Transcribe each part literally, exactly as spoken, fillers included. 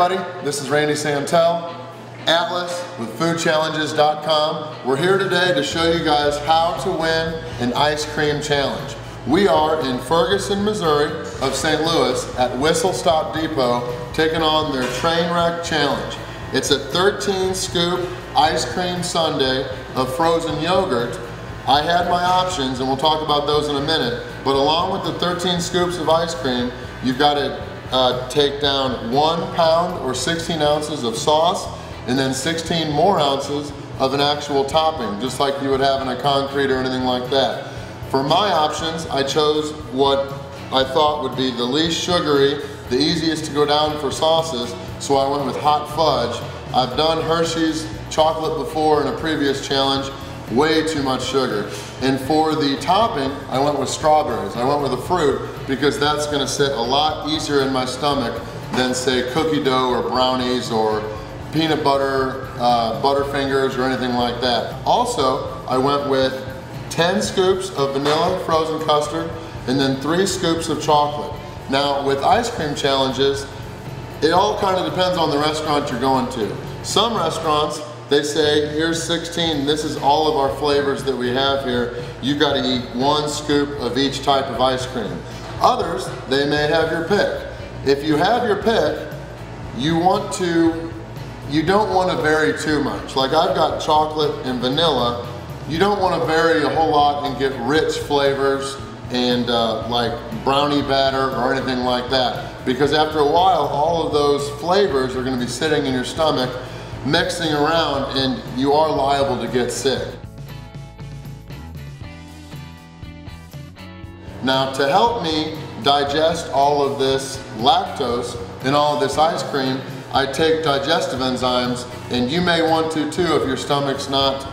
everybody, this is Randy Santel, Atlas with food challenges dot com. We're here today to show you guys how to win an ice cream challenge. We are in Ferguson, Missouri of Saint Louis at Whistle Stop Depot taking on their Trainwreck Challenge. It's a thirteen scoop ice cream sundae of frozen yogurt. I had my options and we'll talk about those in a minute, but along with the thirteen scoops of ice cream, you've got to uh, take down one pound or sixteen ounces of sauce and then sixteen more ounces of an actual topping, just like you would have in a concrete or anything like that. For my options, I chose what I thought would be the least sugary, the easiest to go down for sauces, so I went with hot fudge. I've done Hershey's chocolate before in a previous challenge, way too much sugar. And for the topping, I went with strawberries. I went with a fruit because that's gonna sit a lot easier in my stomach than say cookie dough or brownies or peanut butter, uh, Butterfingers or anything like that. Also, I went with ten scoops of vanilla frozen custard and then three scoops of chocolate. Now with ice cream challenges, it all kind of depends on the restaurant you're going to. Some restaurants, they say, here's sixteen, this is all of our flavors that we have here. You gotta eat one scoop of each type of ice cream. Others, they may have your pick. If you have your pick, you want to, you don't wanna vary too much. Like I've got chocolate and vanilla. You don't want to vary a whole lot and get rich flavors and uh, like brownie batter or anything like that, because after a while all of those flavors are going to be sitting in your stomach mixing around and you are liable to get sick. Now to help me digest all of this lactose and all of this ice cream, I take digestive enzymes, and you may want to too if your stomach's not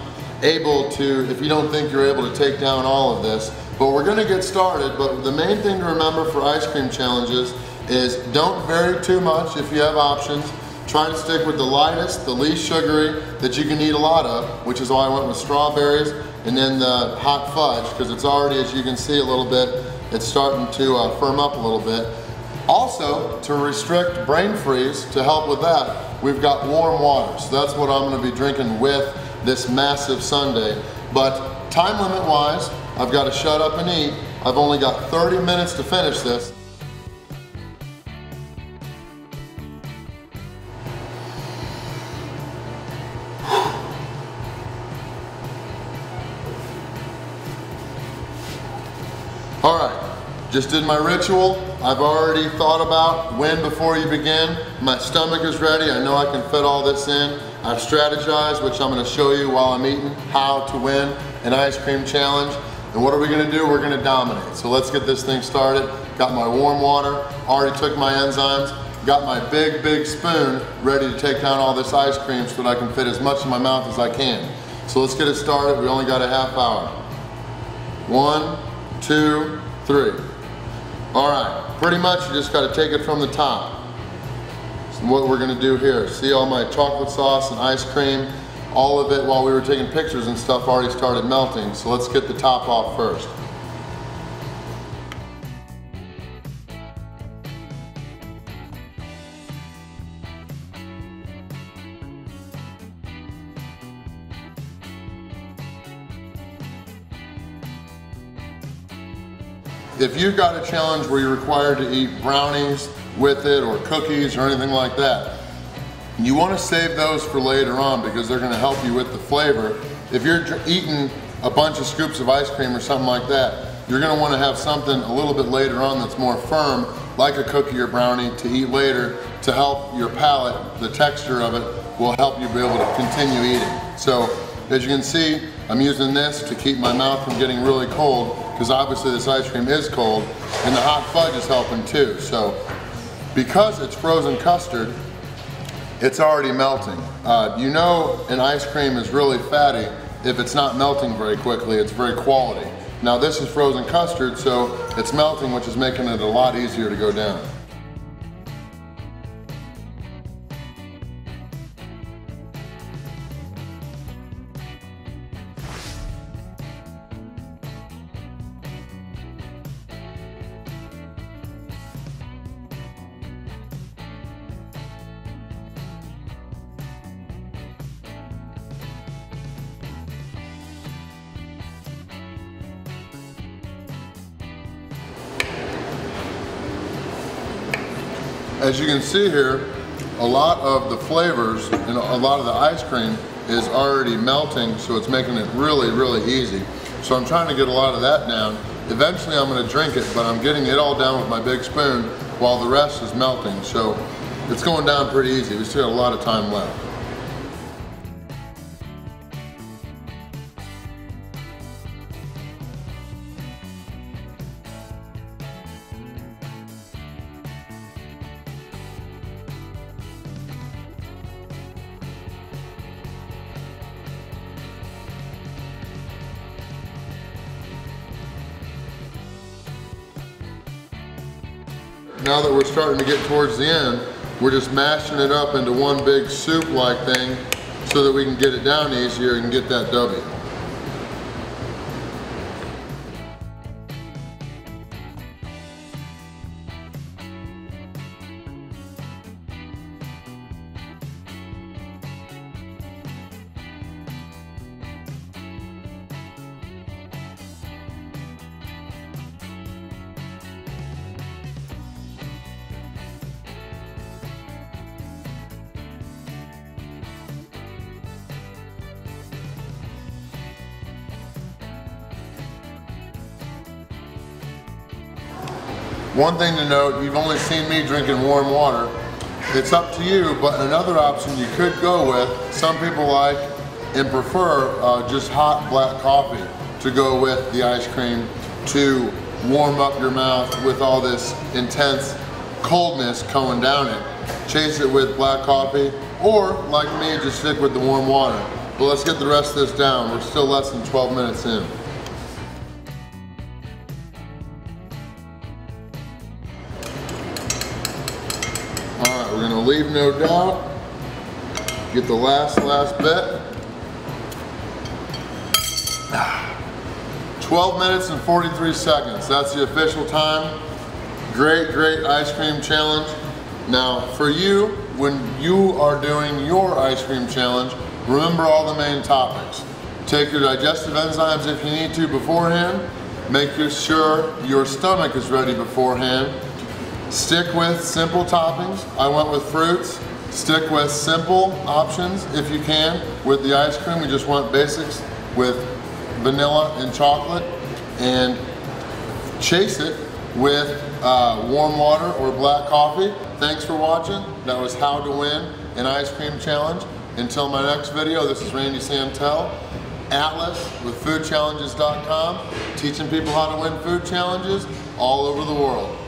able to, if you don't think you're able to take down all of this. But we're gonna get started, but the main thing to remember for ice cream challenges is don't vary too much if you have options. Try to stick with the lightest, the least sugary that you can eat a lot of, which is why I went with strawberries and then the hot fudge, because it's already, as you can see a little bit, it's starting to uh, firm up a little bit. Also, to restrict brain freeze, to help with that, we've got warm water. So that's what I'm gonna be drinking with this massive sundae. But time limit wise, I've got to shut up and eat. I've only got thirty minutes to finish this. All right, just did my ritual. I've already thought about when before you begin. My stomach is ready. I know I can fit all this in. I've strategized, which I'm gonna show you while I'm eating, how to win an ice cream challenge. And what are we gonna do? We're gonna dominate. So let's get this thing started. Got my warm water, already took my enzymes, got my big, big spoon ready to take down all this ice cream so that I can fit as much in my mouth as I can. So let's get it started. We only got a half hour. One, two, three. All right, pretty much you just gotta take it from the top. What we're gonna do here, see all my chocolate sauce and ice cream, all of it while we were taking pictures and stuff already started melting, so let's get the top off first. If you've got a challenge where you're required to eat brownies with it or cookies or anything like that, you want to save those for later on because they're going to help you with the flavor. If you're eating a bunch of scoops of ice cream or something like that, you're going to want to have something a little bit later on that's more firm, like a cookie or brownie, to eat later to help your palate. The texture of it will help you be able to continue eating. So as you can see, I'm using this to keep my mouth from getting really cold, because obviously this ice cream is cold, and the hot fudge is helping too. So because it's frozen custard, it's already melting. Uh, you know an ice cream is really fatty if it's not melting very quickly, it's very quality. Now this is frozen custard, so it's melting, which is making it a lot easier to go down. as you can see here, a lot of the flavors and a lot of the ice cream is already melting, so it's making it really, really easy. So I'm trying to get a lot of that down. Eventually I'm gonna drink it, but I'm getting it all down with my big spoon while the rest is melting. So it's going down pretty easy. We still have a lot of time left. Now that we're starting to get towards the end, we're just mashing it up into one big soup-like thing so that we can get it down easier and get that W. One thing to note, you've only seen me drinking warm water. It's up to you, but another option you could go with, some people like and prefer uh, just hot black coffee to go with the ice cream to warm up your mouth with all this intense coldness going down it. Chase it with black coffee, or like me, just stick with the warm water. But let's get the rest of this down. We're still less than twelve minutes in. We're gonna leave no doubt. Get the last, last bit. twelve minutes and forty-three seconds. That's the official time. Great, great ice cream challenge. Now, for you, when you are doing your ice cream challenge, remember all the main topics. Take your digestive enzymes if you need to beforehand. Make sure your stomach is ready beforehand. Stick with simple toppings. I went with fruits. Stick with simple options if you can. With the ice cream, we just want basics with vanilla and chocolate, and chase it with uh, warm water or black coffee. Thanks for watching. That was how to win an ice cream challenge. Until my next video, this is Randy Santel, Atlas with food challenges dot com, teaching people how to win food challenges all over the world.